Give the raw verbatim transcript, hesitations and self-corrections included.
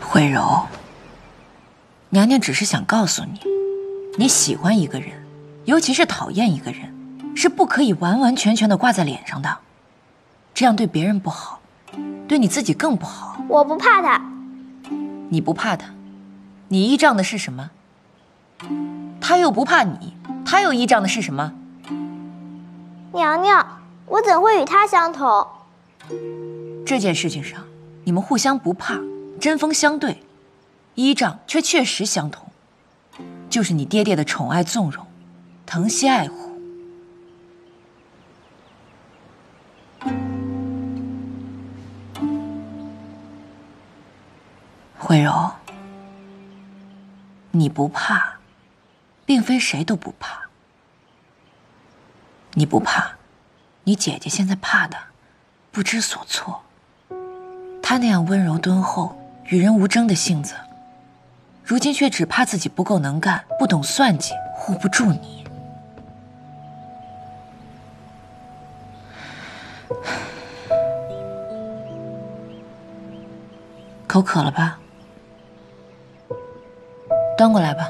慧柔，娘娘只是想告诉你，你喜欢一个人，尤其是讨厌一个人，是不可以完完全全的挂在脸上的，这样对别人不好，对你自己更不好。我不怕他。你不怕他，你依仗的是什么？他又不怕你，他又依仗的是什么？娘娘，我怎会与他相同？这件事情上，你们互相不怕，针锋相对，依仗却确实相同，就是你爹爹的宠爱纵容，疼惜爱护。 慧柔，你不怕，并非谁都不怕。你不怕，你姐姐现在怕的不知所措。她那样温柔敦厚、与人无争的性子，如今却只怕自己不够能干、不懂算计，护不住你。口渴了吧？ 端过来吧。